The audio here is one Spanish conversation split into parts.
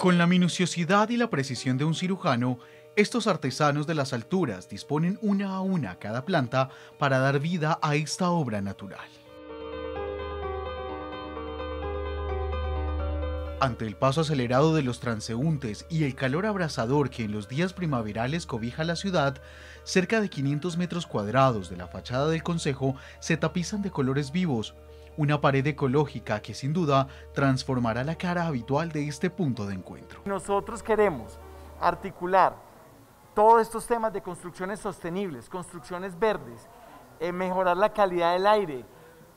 Con la minuciosidad y la precisión de un cirujano, estos artesanos de las alturas disponen una a una cada planta para dar vida a esta obra natural. Ante el paso acelerado de los transeúntes y el calor abrasador que en los días primaverales cobija la ciudad, cerca de 500 metros cuadrados de la fachada del Concejo se tapizan de colores vivos, una pared ecológica que sin duda transformará la cara habitual de este punto de encuentro. Nosotros queremos articular todos estos temas de construcciones sostenibles, construcciones verdes, mejorar la calidad del aire,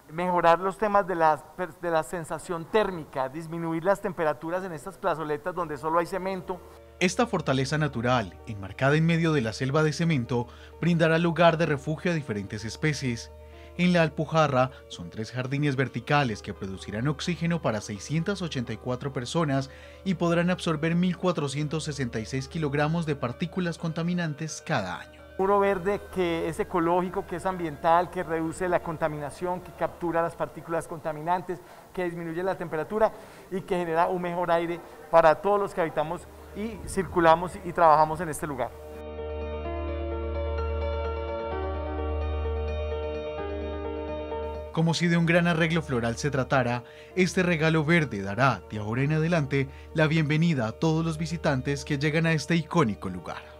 mejorar los temas de la sensación térmica, disminuir las temperaturas en estas plazoletas donde solo hay cemento. Esta fortaleza natural, enmarcada en medio de la selva de cemento, brindará lugar de refugio a diferentes especies. En la Alpujarra son 3 jardines verticales que producirán oxígeno para 684 personas y podrán absorber 1.466 kilogramos de partículas contaminantes cada año. Muro verde que es ecológico, que es ambiental, que reduce la contaminación, que captura las partículas contaminantes, que disminuye la temperatura y que genera un mejor aire para todos los que habitamos y circulamos y trabajamos en este lugar. Como si de un gran arreglo floral se tratara, este regalo verde dará, de ahora en adelante, la bienvenida a todos los visitantes que llegan a este icónico lugar.